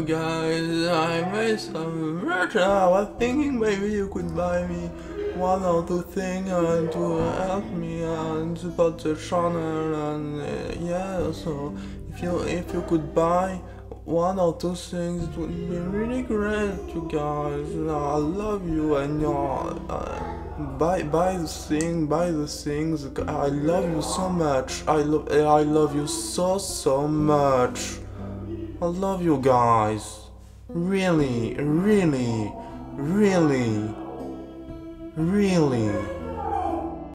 you guys, I made some merch. I was thinking maybe you could buy me one or two things to help me and support the channel, and yeah, so if you could buy one or two things, it would be really great, you guys. I love you, and buy the things. I love you so much. I love you so much. I love you guys. Really.